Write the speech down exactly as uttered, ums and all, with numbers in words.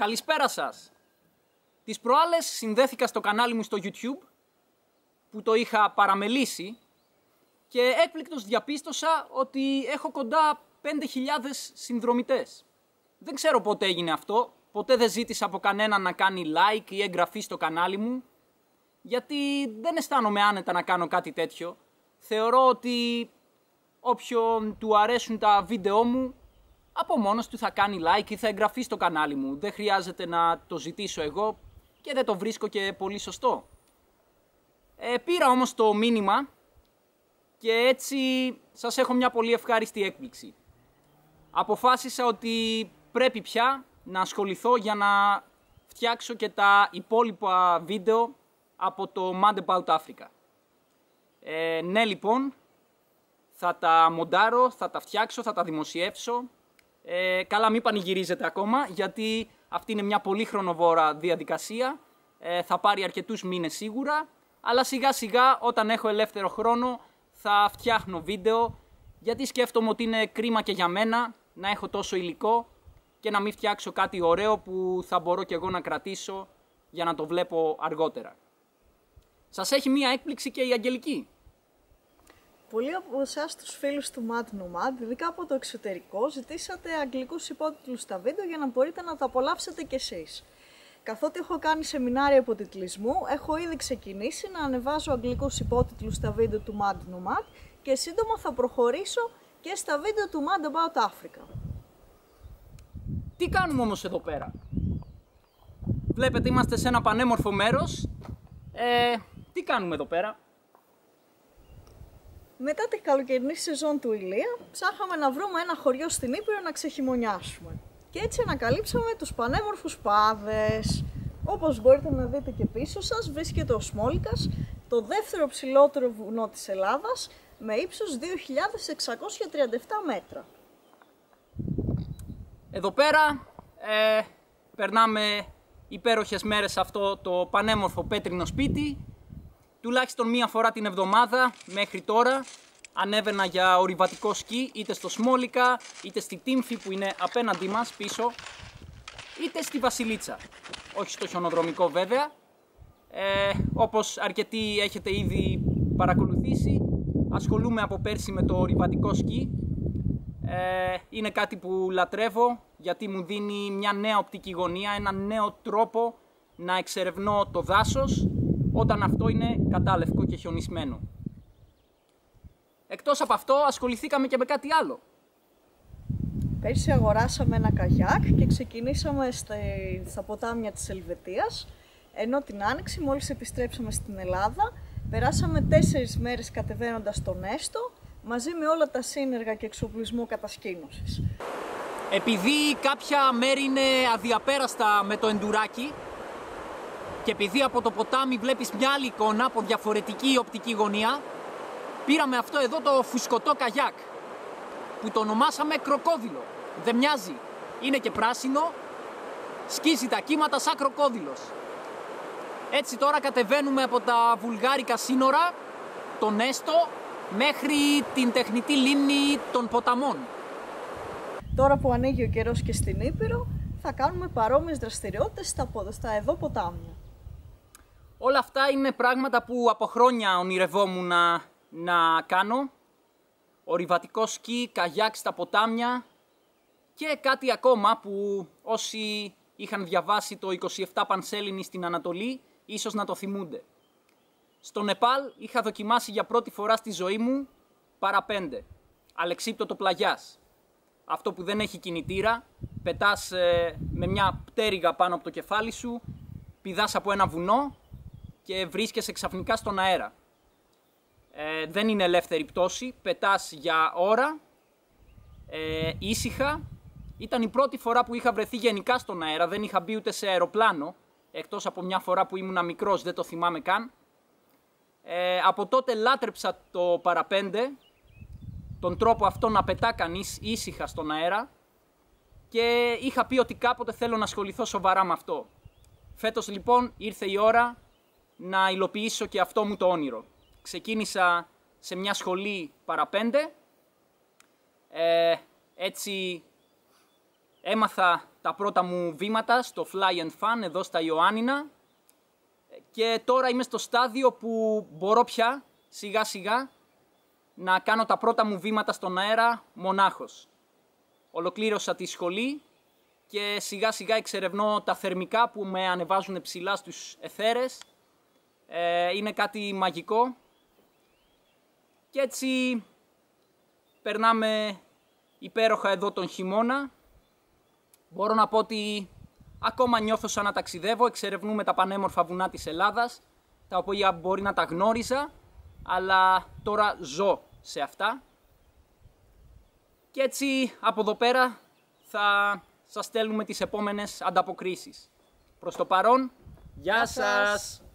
Καλησπέρα σας! Τις προάλλες συνδέθηκα στο κανάλι μου στο YouTube, που το είχα παραμελήσει, και έκπληκτος διαπίστωσα ότι έχω κοντά πέντε χιλιάδες συνδρομητές. Δεν ξέρω πότε έγινε αυτό, ποτέ δεν ζήτησα από κανέναν να κάνει like ή εγγραφή στο κανάλι μου, γιατί δεν αισθάνομαι άνετα να κάνω κάτι τέτοιο. Θεωρώ ότι όποιον του αρέσουν τα βίντεό μου, από μόνος του θα κάνει like ή θα εγγραφεί στο κανάλι μου. Δεν χρειάζεται να το ζητήσω εγώ και δεν το βρίσκω και πολύ σωστό. Ε, πήρα όμως το μήνυμα και έτσι σας έχω μια πολύ ευχάριστη έκπληξη. Αποφάσισα ότι πρέπει πια να ασχοληθώ για να φτιάξω και τα υπόλοιπα βίντεο από το Mad About Africa. Ε, ναι λοιπόν, θα τα μοντάρω, θα τα φτιάξω, θα τα δημοσιεύσω. Ε, καλά, μην πανηγυρίζετε ακόμα, γιατί αυτή είναι μια πολύ χρονοβόρα διαδικασία. Ε, θα πάρει αρκετούς μήνες σίγουρα, αλλά σιγά σιγά όταν έχω ελεύθερο χρόνο θα φτιάχνω βίντεο, γιατί σκέφτομαι ότι είναι κρίμα και για μένα να έχω τόσο υλικό και να μην φτιάξω κάτι ωραίο που θα μπορώ και εγώ να κρατήσω για να το βλέπω αργότερα. Σας έχει μία έκπληξη και η Αγγελική. Πολλοί από εσάς τους φίλους του Mad Nomad, ειδικά από το εξωτερικό, ζητήσατε αγγλικούς υπότιτλους στα βίντεο για να μπορείτε να τα απολαύσετε κι εσείς. Καθότι έχω κάνει σεμινάρια υποτιτλισμού, έχω ήδη ξεκινήσει να ανεβάζω αγγλικούς υπότιτλους στα βίντεο του Mad Nomad και σύντομα θα προχωρήσω και στα βίντεο του Mad About Africa. Τι κάνουμε όμως εδώ πέρα? Βλέπετε, είμαστε σε ένα πανέμορφο μέρος. Ε, τι κάνουμε εδώ πέρα? Μετά την καλοκαιρινή σεζόν του Ηλία, ψάχαμε να βρούμε ένα χωριό στην Ήπειρο να ξεχειμονιάσουμε. Και έτσι ανακαλύψαμε τους πανέμορφους Πάδες. Όπως μπορείτε να δείτε και πίσω σας, βρίσκεται ο Σμόλικας, το δεύτερο ψηλότερο βουνό της Ελλάδας, με ύψος δύο χιλιάδες εξακόσια τριάντα επτά μέτρα. Εδώ πέρα ε, περνάμε υπέροχες μέρες σε αυτό το πανέμορφο πέτρινο σπίτι. Τουλάχιστον μία φορά την εβδομάδα μέχρι τώρα ανέβαινα για ορειβατικό σκι, είτε στο Σμόλικα, είτε στη Τύμφη που είναι απέναντί μας πίσω, είτε στη Βασιλίτσα. Όχι στο χιονοδρομικό βέβαια. Ε, όπως αρκετοί έχετε ήδη παρακολουθήσει, ασχολούμαι από πέρσι με το ορειβατικό σκι. Ε, είναι κάτι που λατρεύω, γιατί μου δίνει μια νέα οπτική γωνία, ένα νέο τρόπο να εξερευνώ το δάσος όταν αυτό είναι κατάλευκο και χιονισμένο. Εκτός από αυτό, ασχοληθήκαμε και με κάτι άλλο. Πέρσι αγοράσαμε ένα καγιάκ και ξεκινήσαμε στα ποτάμια της Ελβετίας, ενώ την Άνοιξη, μόλις επιστρέψαμε στην Ελλάδα, περάσαμε τέσσερις μέρες κατεβαίνοντας τον Έστω, μαζί με όλα τα σύνεργα και εξοπλισμό κατασκήνωσης. Επειδή κάποια μέρη είναι αδιαπέραστα με το εντουράκι, και επειδή από το ποτάμι βλέπεις μια άλλη εικόνα από διαφορετική οπτική γωνία, πήραμε αυτό εδώ το φουσκωτό καγιάκ, που το ονομάσαμε κροκόδιλο. Δεν μοιάζει, είναι και πράσινο, σκίζει τα κύματα σαν κροκόδιλος. Έτσι τώρα κατεβαίνουμε από τα βουλγάρικα σύνορα, τον Έστο, μέχρι την τεχνητή λίμνη των ποταμών. Τώρα που ανοίγει ο καιρός και στην Ήπειρο, θα κάνουμε παρόμοιες δραστηριότητες στα, στα εδώ ποτάμια. Όλα αυτά είναι πράγματα που από χρόνια ονειρευόμουν να, να κάνω. Ορειβατικό σκι, καγιάκ στα ποτάμια και κάτι ακόμα που όσοι είχαν διαβάσει το είκοσι επτά Πανσέληνοι στην Ανατολή ίσως να το θυμούνται. Στο Νεπάλ είχα δοκιμάσει για πρώτη φορά στη ζωή μου παραπέντε, αλεξίπτωτο πλαγιάς. Αυτό που δεν έχει κινητήρα, πετάς ε, με μια πτέρυγα πάνω από το κεφάλι σου, πηδάς από ένα βουνό και βρίσκεσαι ξαφνικά στον αέρα. Ε, δεν είναι ελεύθερη πτώση, πετάς για ώρα, ε, ήσυχα. Ήταν η πρώτη φορά που είχα βρεθεί γενικά στον αέρα, δεν είχα μπει ούτε σε αεροπλάνο, εκτός από μια φορά που ήμουν μικρός, δεν το θυμάμαι καν. Ε, από τότε λάτρεψα το παραπέντε, τον τρόπο αυτό να πετά κανείς ήσυχα στον αέρα, και είχα πει ότι κάποτε θέλω να ασχοληθώ σοβαρά με αυτό. Φέτος λοιπόν ήρθε η ώρα να υλοποιήσω και αυτό μου το όνειρο. Ξεκίνησα σε μια σχολή παραπέντε, ε, έτσι έμαθα τα πρώτα μου βήματα στο Fly and Fun εδώ στα Ιωάννινα και τώρα είμαι στο στάδιο που μπορώ πια σιγά σιγά να κάνω τα πρώτα μου βήματα στον αέρα μονάχος. Ολοκλήρωσα τη σχολή και σιγά σιγά εξερευνώ τα θερμικά που με ανεβάζουν ψηλά στους αιθέρες. Ε, είναι κάτι μαγικό και έτσι περνάμε υπέροχα εδώ τον χειμώνα. Μπορώ να πω ότι ακόμα νιώθω σαν να ταξιδεύω, εξερευνούμε τα πανέμορφα βουνά της Ελλάδας, τα οποία μπορεί να τα γνώριζα, αλλά τώρα ζω σε αυτά. Και έτσι από εδώ πέρα θα σας στέλνουμε τις επόμενες ανταποκρίσεις. Προς το παρόν, γεια σας!